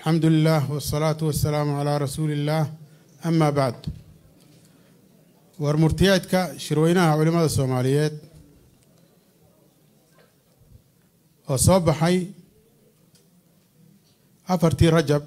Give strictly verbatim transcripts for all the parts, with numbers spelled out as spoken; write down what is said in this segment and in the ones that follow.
الحمد لله والصلاة والسلام على رسول الله أما بعد ورمرتياتك شرويناها علماء الصوماليات وصبحي أفرتي رجب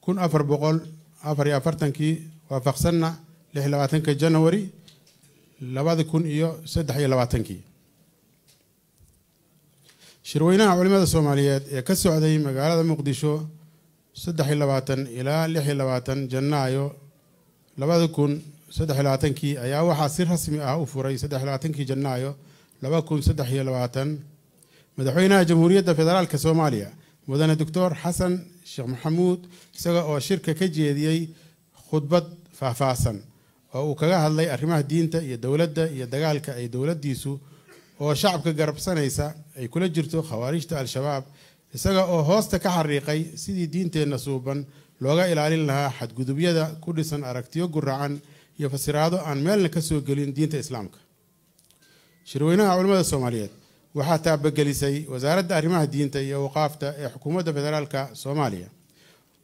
كن أفر بقول أفري أفرتنكي وفقسنا لحلواتنك جنوري لبعض كن إيو سدحي لبعضنكي شرويناها علماء الصوماليات يكسو عدي مقالة مقدشو سدحي لبعضن إلى لحي لبعضن جنايو لبعض كن سدح لبعضنكي أيا وحاسير حسمي أفوري سدح لبعضنكي جنايو لبعض كن سدحي لبعضن مدحوينها جمهورية فدرال كصوماليا مدن الدكتور حسن شيخ محمود سجى أو شركة كجيدي خطبة فافاسن أو كجاه الله أرماه دينته يدولة ده يدجال كأي دولة ديسو أو شعب كجرب سنيسا أي كل جرتو خوارج الشباب سجى أو هاست كحريقي سيد دينته نصوبا لوجا إلى علينا حد جذبية ده كل سن أركتيو جرعان يفسر هذا عن مال كسو جلين دينته إسلامك شرويناها علماء الصوماليات وحتى بجلسي وزارة أرماه دينتي وقافته حكومة فدرالك صوماليا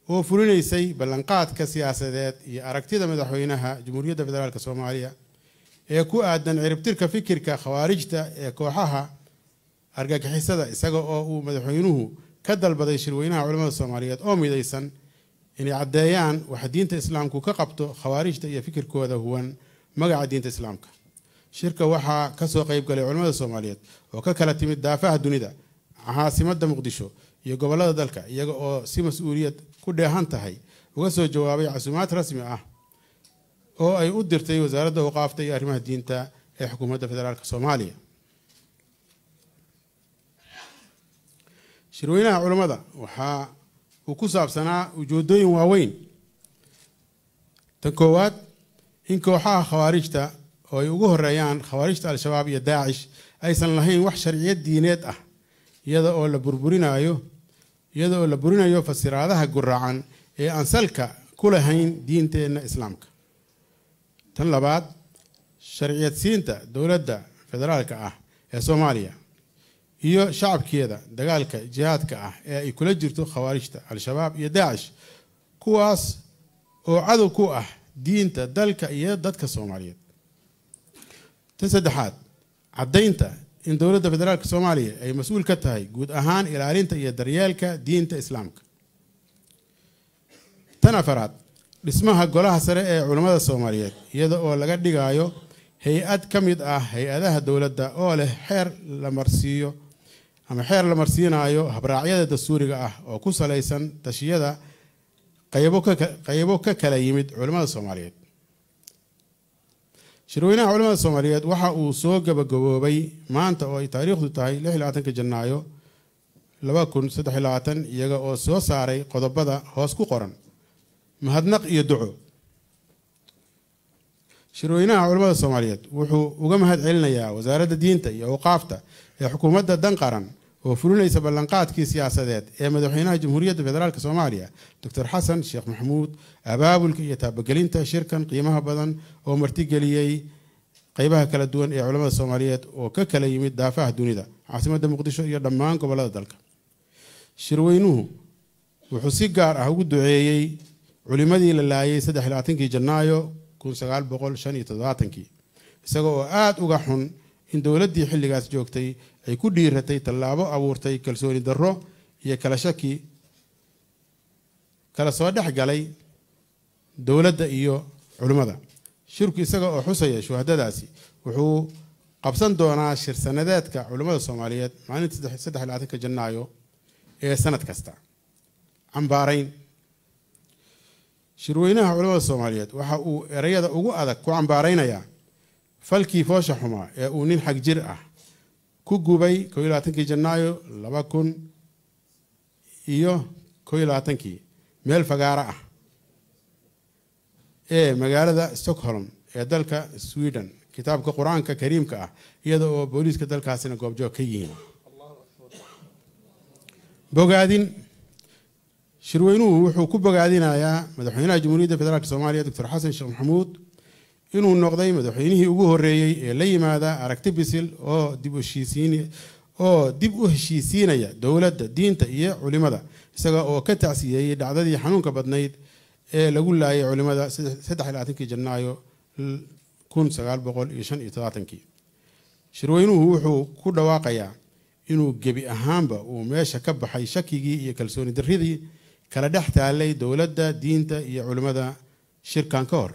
وفرنيسي بلنقات كسياسات يأركتيدا مدحوينها جمهورية فدرالك صوماليا يكو أدن عربتلك فكرك خوارجتا يكوحها أرجاك حسدا إساقا أو مدحوينه كدل بدي شروينها علماء الصوماليا أو ميديسا إن عديان وحدينت إسلامك كقبته خوارجتا يفكرك هذا هو مقع دينت إسلامك شركة وحا كسو قيب قلي علماء الصوماليات وككلا تمد دافع الدنيا عاصمة مقدشو يقبلها ذلك يقو سي مسؤولية كل هانتهي وكسو جوابي عاصمات رسمية أو أي أدرتي وزارة وقافتي أرماه دينتا أي حكومة فدرالك الصومالية شرويناها علماء وحا وكساب سنة وجودين واوين تنكوات إنكو حا خوارجتا oo ay ugu horeeyaan khawaarijta al-Shabaab iyo Da'ish aysan lahayn wax sharciyad diineed ah iyada oo la burburinayo iyada oo la burinayo fasiraadaha guraacan ee aan salka ku lahayn diinteena islaamka tan labaad sharciyad siinta dawladda federaalka ah ee Soomaaliya iyo shacabkeeda dagaalka jihadka ah ee ay kula jirto khawaarijta al-Shabaab iyo Da'ish kuwaas oo cadaw ku ah diinta dalka iyo dadka Soomaaliyeed تسدحات عدينتا إن دولة فدرالك الصومالية أي مسؤول كتاي جود أهان إلى علينتا يا دريالك دينتا إسلامك تنافرات اسمها قولها سريع علماء الصوماليات يدا أولا قد دقايو هيئة كميد أه هيئة دولة دا أولا حير لمرسيو أما حير لمرسينا أيو هبراعية دا السوري أه أو كوسا ليسا تشيدا قيبوكا كلايمد علماء الصوماليات شروينا علماء الصوماليات وحاو سوق بقبوبي ما أنت أو تاريخ دوتاي لحي لعاتن كجنايو لباكن سدحي لعاتن يغا أو سو ساري قضبدا هوسكو قرن مهدنق يدعو شروينا علماء الصوماليات وحو وقمهد علنا يا وزارة دينتا يا وقافتا يا حكومة دنقرن وفلونا يسبلنقات كي سياسات يا مدحينها جمهورية فدرالك صوماليا دكتور حسن شيخ محمود أباب يتابقلينتا شركا قيمها بدن ومرتقليي قيمها كلا دون علماء الصوماليات وككلا يمد دافع دونيدا عاصمة مقدشو يا دمان قبل ذلك شروينوه وحسيقار أهو دعيي علماء للاي سدح لاتنكي جنايو كون سقال بقول شان يتضاعتنكي سقوا آت وقحن إن دولدي حلقاس جوكتي أي كديرتي تلابو أورتي كالسوني درو هي كالشاكي كالسوادح قالي دولد إيو علماء شركي ساقا أو حسيا شهداء داسي وحو قبسان دونا شر سندات كعلماء الصوماليات معني تسدح سدح العاتيك جنايو إيه سنة كستا عمبارين شرويناها علماء الصوماليات وحاو إريادا أوغو أدك وعمبارين يا فالكي فوشا حما يأونين حق جرأة كوكوبي كويلاتنكي جنايو لباكون إيو كويلاتنكي ميل فقارة إيه مقالة ستوكهولم إيه دالك السويدن كتابك قرآنك كريمك إيه دو بوليسك دالك هاسينا قوبجو كيين بوغادين شروينو وحو كوب بوغادين آيا مدحوينها جمهورية فدرالك الصومالية دكتور حسن شيخ محمود inuu noqday madaxweynihii ugu horeeyay ee la yimaada aragti bisil oo dib u heshiisiinaya dowladda diinta iyo culimada isaga oo ka tacsiyay dhacdadii xanuunka badnayd ee lagu laayay culimada saddex iyo labaatanka Janaayo ألف وتسعمائة وخمسة وثلاثين. Shirweynuhu wuxuu ku dhawaaqayaa inuu gebi ahaanba uu meesha ka baxay shakigii iyo kalsooni darridii kala dhaxtaalay dawladda diinta iyo culimada shirkan ka hor.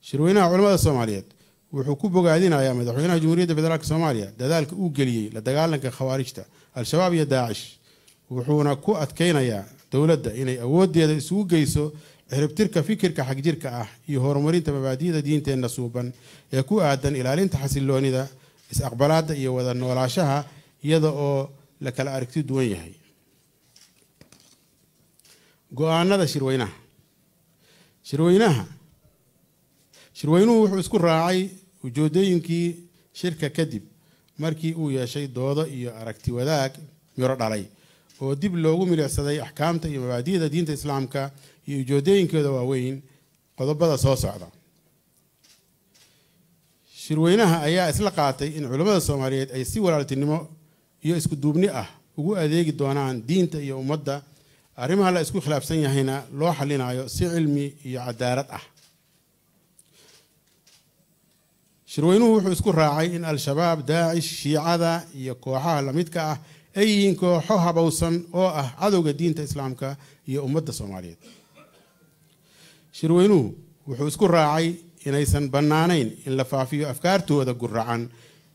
Shirweynaha culimada Soomaaliyeed wuxuu ku bogaadinayaa madaxweynaha Jamhuuriyadda Federaalka Soomaaliya dadaalka uu geliyay la dagaalanka khawaarijta al-Shabaab iyo Da'ish wuxuuna ku adkeynayaa dawladda inay awoodeeda isugu geyso ciribtirka fikirka xaq jirka ah iyo horumarinta mabaadi'da diinteena suuban ee ku aadan ilaalinta xasiloonida isaqbalaadda iyo wada noolaanshaha iyada oo la kala aragti duwan yahay. Go'aanada Shirweynaha. Shirweynaha Shirweynuhu wuxuu isku raacay ujeedooyinkii shirka kadib markii uu yeeshay doodo iyo aragti wadaag miro dhalay oo dib loogu milicsaday ahkaamta iyo mabaadi'da diinta islaamka iyo ujeedooyinkooda waaweyn qodobada soo socda. Shirweynaha ayaa isla qaatay in culimada Soomaaliyeed ay si walaaltinimo iyo isku duubni ah ugu adeegi doonaan diinta iyo ummadda arrimaha la isku khilaafsan yahayna loo xalinayo si cilmi iyo cadaalad ah. Shirweynuhu wuxuu isku raacay in al-Shabaab, Da'ish, Shiicada iyo kooxaha la midka ah ay yihiin kooxo habawsan oo ah cadowga diinta islaamka iyo ummadda Soomaaliyeed. Shirweynuhu wuxuu isku raacay inaysan bannaanayn in la faafiyo afkaartooda gurracan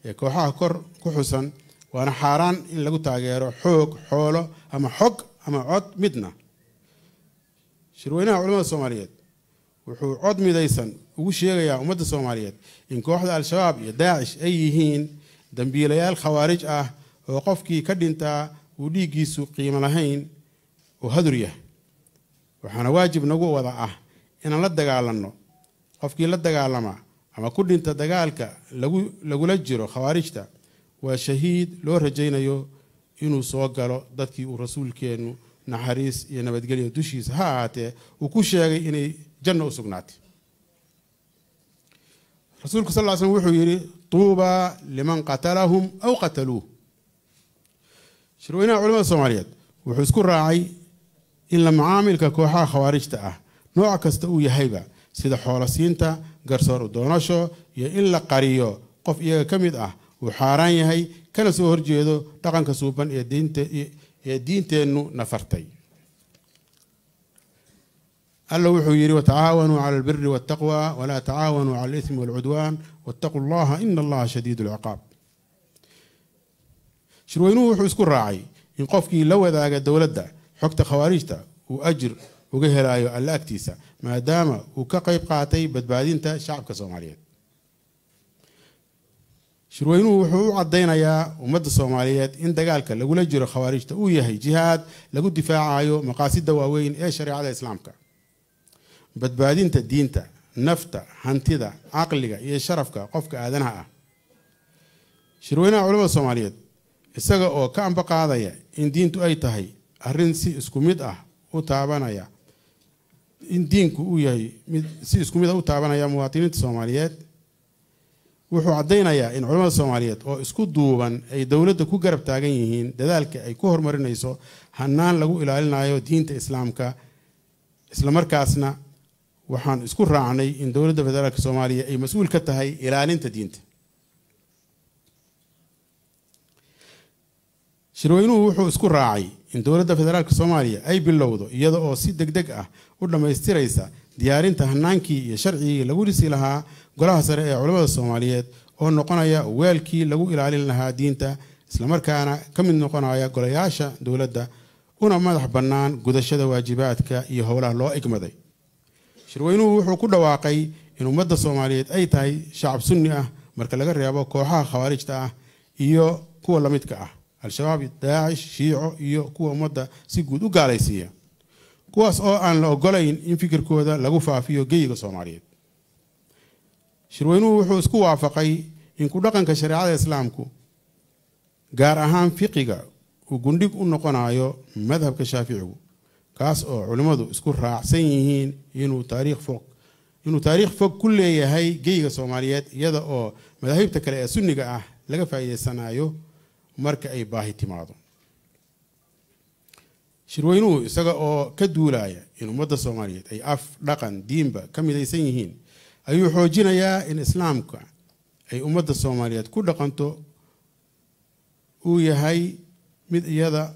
ee kooxaha kor ku xusan waana xaaraan in lagu taageero xoog xoolo ama xog ama cod midna. Shirweynaha culimada Soomaaliyeed wuxuu cod midaysan ugu sheegayaa ummadda Soomaaliyeed in kooxda al-Shabaab iyo Da'ish ay yihiin dambiilayaal khawaarij ah oo qofkii ka dhintaa uu dhiigiisu qiimo lahayn oo hadur yahay. Waxaana waajib nagu wada ah inaan la dagaalanno qofkii la dagaalama ama ku dhinta dagaalka lagu lagula jiro khawaarijta waa shahiid loo rajaynayo inuu soo galo dadkii uu rasuulkeenu naxariis iyo nabadgelyo dushiisa ha ahaatee uu ku sheegay inay janno u sugnaatay. Rasuulku sallallahu alayhi wasallam wuxuu yiri tuuba liman qatalahum aw qataluuh. Shirweynaha culimada Soomaaliyeed wuxuu isku raacay in la macaamilka kooxaha khawaarijta ah nooc kasta uu yahayba sida xoolasiinta garsoor u doonasho iyo in la qariyo qof iyaga ka mid ah uu xaaraan yahay kana soo horjeedo dhaqanka suuban ee diinta ee diinteennu nafartay. Alla wuxuu yiri wa ta'aawanu 'ala al-birri wat-taqwa wa la ta'aawanu 'ala al-ithmi wal-'udwan wattaqullaha inna Allaha shadiidul 'iqaab. Shirweynuhu wuxuu isku raacay in qofkii la wadaaga dawladda xogta khawaarijta uu ajir uga helaayo alla agtiisa maadaama uu ka qayb qaatay badbaadinta shacabka Soomaaliyeed. Shirweynuhu wuxuu u caddeynayaa ummadda Soomaaliyeed in dagaalka lagula jiro khawaarijta uu yahay jihaad lagu difaacayo maqaasidda waaweyn ee shariicada islaamka. Badbaadinta diinta, nafta, hantida, caqliga iyo sharafka qofka aadanaha ah. Shirweynaha culimada Soomaaliyeed isaga oo ka amba qaadaya in diintu ay tahay arrin si isku mid ah u taabanaya in diinku uu yahay mid si isku mid ah u taabanaya muwaadiniinta Soomaaliyeed wuxuu caddeynayaa in culimada Soomaaliyeed oo isku duuban ay dawladda ku garab taagan yihiin dadaalka ay ku horumarinayso hannaan lagu ilaalinayo diinta islaamka isla markaasna waxaan isku raacnay in dawladda federaalka Soomaaliya ay mas'uul ka tahay ilaalinta diinta. Shirweynuhu wuxuu isku raacay in dawladda federaalka Soomaaliya ay bilowdo iyada oo si degdeg ah u dhamaystiraysa diyaarinta hanaankii iyo sharciyii lagu dhisi lahaa golaha sare ee culimada Soomaaliyeed oo noqonaya weelkii lagu ilaalin lahaa diinta isla markaana ka mid noqonaya golayaasha dawladda una madax bannaan gudashada waajibaadka iyo howlaha loo igmaday. Shirweynuhu wuxuu ku dhawaaqay in ummadda Soomaaliyeed ay tahay shacab sunni ah marka laga reebo kooxaha khawaarijta ah iyo kuwa la midka ah al-Shabaab, Da'ish, Shiico iyo kuwa ummadda si guud u gaalaysiiya kuwaas oo aan la ogolayn in fikirkooda lagu faafiyo geyiga Soomaaliyeed. Shirweynuhu wuxuu isku waafaqay in ku dhaqanka shariicada islaamku gaar ahaan fiqiga uu gundhig u noqonayo madhabka Shaaficigu kaas oo culimadu isku raacsan yihiin inuu taariikh fog inuu taariikh fog ku leeyahay geyiga Soomaaliyeed iyada oo madahibta kale ee sunniga ah laga faa'iideysanayo marka ay baahi timaado. شروينو يساق أو كدولاية إنه مدة سومالية أي أف لقن دينبا كم إذا يسينهين أي حوجنا يا إن إسلامك أي مدة سومالية كل لقنته ويهاي مد يدا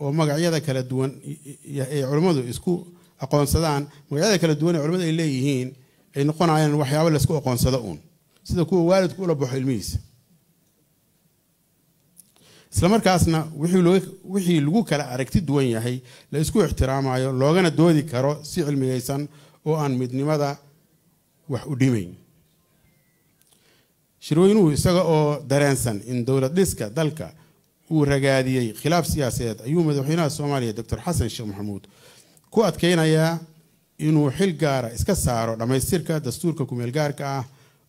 ومجا يدا كلا دوان ي علماء يسكو أقوان صدان مجا يدا كلا دوان علماء إليهين إنه قن عين وحيا ولا يسكو أقوان صدقون سيدكو والد كول أبو حلميس islamarkaasna wixii lagu kala aragti duwan yahay la isku ixtiraamayo loogana doodi karo si cilmiyaysan oo aan midnimada wax u dhimayn. Shirweynuhu isaga oo dareensan in dawlad dhiska dalka uu ragaadiyay khilaaf siyaasadeed ayuu madaxweynaha Soomaaliya Doctor Hassan Sheikh Mahmoud ku adkeynayaa inuu xil gaara iska saaro dhamaystirka dastuurka kumeel gaarka ah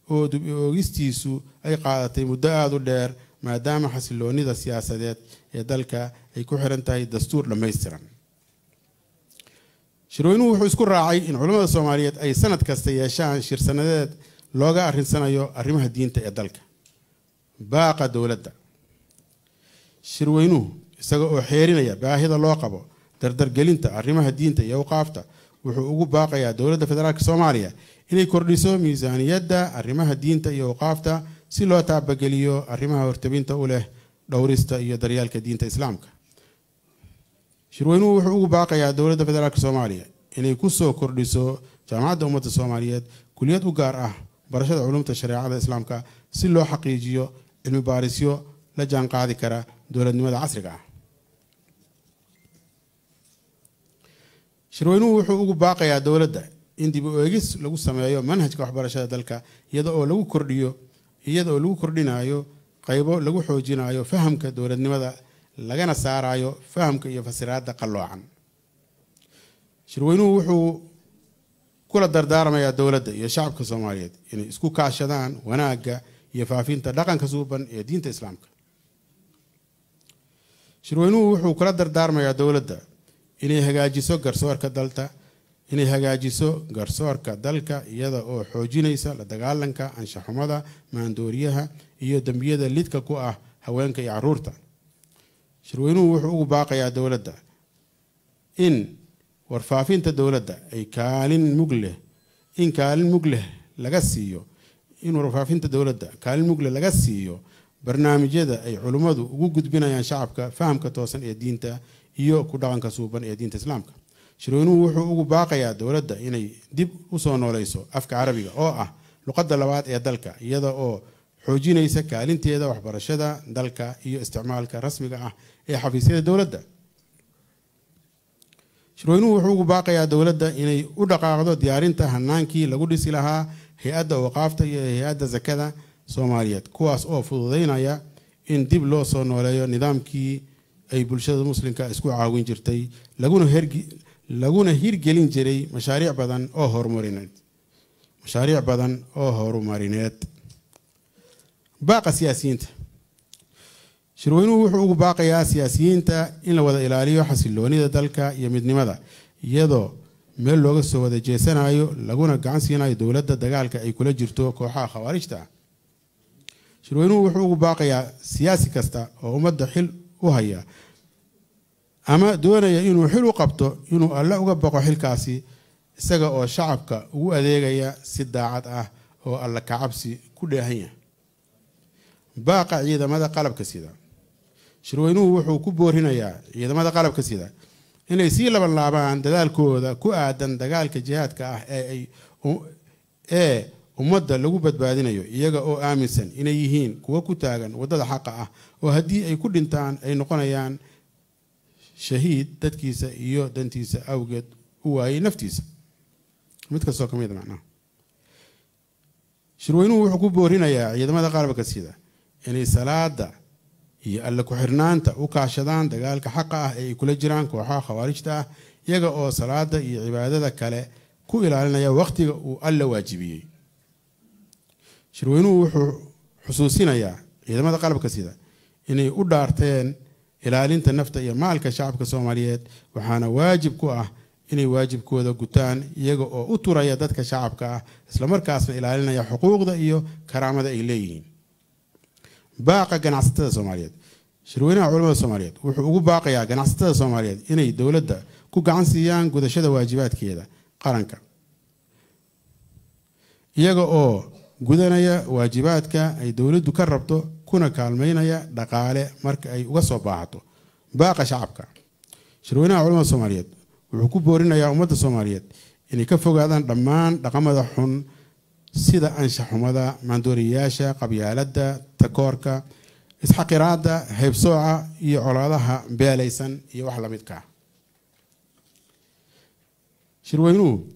oo dib u eegistiisu ay qaadatay muddo aad u dheer maadaama xasiloonida siyaasadeed ee dalka ay ku xiran tahay dastuur dhammaystiran. Shirweynuhu wuxuu isku raacay in culimada Soomaaliyeed ay sanad kasta yeeshaan shir sanadeed looga arrinsanayo arrimaha diinta ee dalka baaqa dawladda. Shirweynuhu isaga oo xeerinaya baahida loo qabo dardargelinta arrimaha diinta iyo awqaafta wuxuu ugu baaqayaa dawladda federaalka Soomaaliya inay kordhiso miisaaniyadda arrimaha diinta iyo awqaafta si loo taabageliyo arrimaha hortabinta u leh dhowrista iyo daryaalka diinta islaamka. Shirweynuhu wuxuu ugu baaqayaa dawladda federaalka Soomaaliya inay ku soo kordhiso jaamacadda ummadda Soomaaliyeed kulliyad u gaar ah barashada culuumta shariicada islaamka si loo xaqiijiyo cilmi baarisyo la jaan qaadi kara dawladnimada casriga ah. Shirweynuhu wuxuu ugu baaqayaa dawladda in dib u eegis lagu sameeyo manhajka waxbarashada dalka iyada oo lagu kordhiyo iyadoo lagu kordhinayo qaybo lagu xoojinayo fahamka dawladnimada lagana saarayo fahamka iyo fasiraadda qaloocan. Shirweynuhu wuxuu kula dardaarmayaa dawladda iyo shacabka Soomaaliyeed inay isku kaashadaan wanaagga iyo faafinta dhaqanka suuban ee diinta islaamka. Shirweynuhu wuxuu kula dardaarmayaa dawladda inay hagaajiso garsoorka dalka inay hagaajiso garsoorka dalka iyada oo xoojinaysa la dagaalanka anshaxumada maandooriyaha iyo dambiyada lidka ku ah haweenka iyo caruurta. Shirweynuhu wuxuu ugu baaqayaa dawladda in warfaafinta dawladda ay kaalin mug leh in kaalin mug leh laga siiyo in warfaafinta dawladda kaalin mug leh laga siiyo barnaamijyada ay culimmadu ugu gudbinayaan shacabka fahamka toosan ee diinta iyo ku dhaqanka suuban ee diinta islaamka. Shirweynuhu wuxuu ugu baaqayaa dawladda inay dib u soo noolayso afka carabiga oo ah luqadda labaad ee dalka iyada oo xoojinaysa kaalinteeda waxbarashada dalka iyo isticmaalka rasmiga ah ee xafiisyada dawladda. Shirweynuhu wuxuu ugu baaqayaa dawladda inay u dhaqaaqdo diyaarinta hanaankii lagu dhisi lahaa hay'adda awqaafta iyo hay'adda zakada Soomaaliyeed kuwaas oo fududeynaya in dib loo soo nooleeyo nidaamkii ay bulshada muslimka isku caawin jirtay laguna hergi laguna hirgelin jiray mashaariic badan oo horumarineed mashaariic badan oo horumarineed baaqa siyaasiyiinta. Shirweynuhu wuxuu ugu baaqayaa siyaasiyiinta in la wada ilaaliyo xasiloonida dalka iyo midnimada iyadoo meel looga soo wada jeesanayo laguna gacan siinayo dawladda dagaalka ay kula jirto kooxaha khawaarijta. Shirweynuhu wuxuu ugu baaqayaa siyaasi kasta oo ummadda xil u haya ama doonaya inuu xil u qabto inuu alla uga baqo xilkaasi isaga oo shacabka ugu adeegaya si daacad ah oo alla ka cabsi ku dheehanya. Baaqa ciidamada qalabka sida. Shirweynuhu wuxuu ku boorinayaa ciidamada qalabka sida inay sii laban laabaan dadaalkooda ku aadan dagaalka jihaadka ah ee ee ummadda lagu badbaadinayo iyaga oo aaminsan inay yihiin kuwa ku taagan wadada xaqa ah oo haddii ay ku dhintaan ay noqonayaan شهيد تدكيسة إيو دنتيسة أوجد هو أي نفتيسة متكسر كم يد معنا. شروينو حكوب بورينا يا يد ما دقارب كسيدة يعني سلادة يقال كحرنان تا وكعشدان تقال كحقة أي كل جيران كوحا خوارجته يجا أو سلادة يي عبادة كلا كويل علينا يا وقت وقال واجبي. شروينو حسوسينا يا يد ما دقارب كسيدة يعني ودارتين ilaalinta nafta iyo maalka shacabka Soomaaliyeed waxaana waajib ku ah inay waajibkooda gutaan iyaga oo u turaya dadka shacabka ah isla markaasna ilaalinaya xuquuqda iyo karaamada ay leeyihiin. Baaqa ganacsatada Soomaaliyeed Shirweynaha culimada Soomaaliyeed wuxuu ugu baaqayaa ganacsatada Soomaaliyeed inay dawladda ku gacan siiyaan gudashada waajibaadkeeda qaranka iyaga oo gudanaya waajibaadka ay dawladdu ka rabto kuna kaalmeynaya dhaqaale marka ay uga soo baahato baaqa shacabka. Shirweynaha culimada Soomaaliyeed wuxuu ku boorinayaa ummadda Soomaaliyeed inay ka fogaadaan dhammaan dhaqamada xun sida anshaxumada, maandooriyaasha, qabyaaladda, takoorka, isxaqiraada, haybsooca iyo colaadaha beelaysan iyo wax la midka ah. Shirweynuhu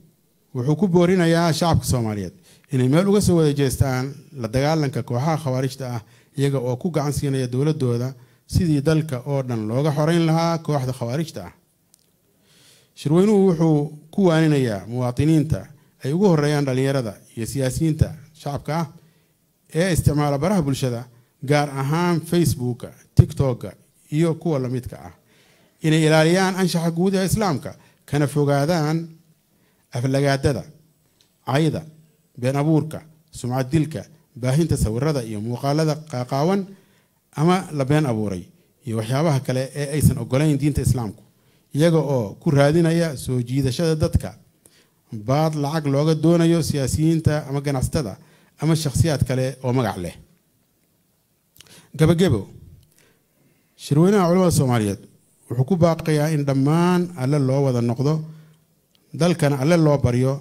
wuxuu ku boorinayaa shacabka Soomaaliyeed inay meel uga soo wada jeestaan la dagaalanka kooxaha khawaarijta ah iyaga oo ku gacan siinaya dowladooda sidii dalka oo dhan looga xoreyn lahaa kooxda khawaarijta ah. Shirweynuhu wuxuu ku waaninayaa muwaadiniinta ay ugu horeeyaan dhalinyarada iyo siyaasiyiinta shacabka ah ee isticmaala baraha bulshada gaar ahaan Facebook, TikTok iyo kuwa la midka ah inay ilaaliyaan anshaxa guud ee islaamka kana fogaadaan aflagaadada, cayda, been abuurka, sumcad dilka, baahinta sawirrada iyo muuqaalada qaaqaawan ama la been abuuray iyo waxyaabaha kale ee aysan ogolayn diinta islaamku iyaga oo ku raadinaya soo jiidashada dadka baad lacag looga doonayo siyaasiyiinta ama ganacsatada ama shakhsiyaad kale oo magac leh. Gabagabo, Shirweynaha culimada Soomaaliyeed wuxuu ku baaqayaa in dhammaan alle loo wada noqdo dalkana alle loo baryo,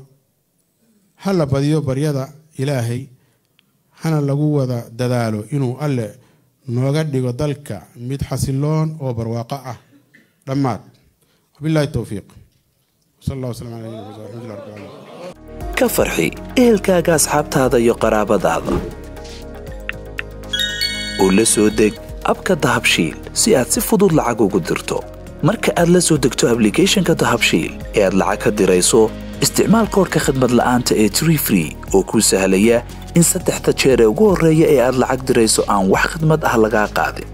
ha la badiyo baryada Ilaahay, hana lagu wada dadaalo inuu alle nooga dhigo dalka mid xasiloon oo barwaaqo ah dhammaad. Wabillahi tawfiiq. Ka farxi ehelkaaga asxaabtaada iyo qaraabadaada oo la soo deg abka dahabshiil si aad si fudud lacag ugu dirto. Marka aad la soo degto applicationka dahabshiil ee aad lacag ka dirayso, isticmaal koorka khidmad la'aanta ee Tree Free oo kuu sahlaya in saddexda jeer ee ugu horreeya ee aad lacag dirayso aan wax khidmad ah lagaa qaadin.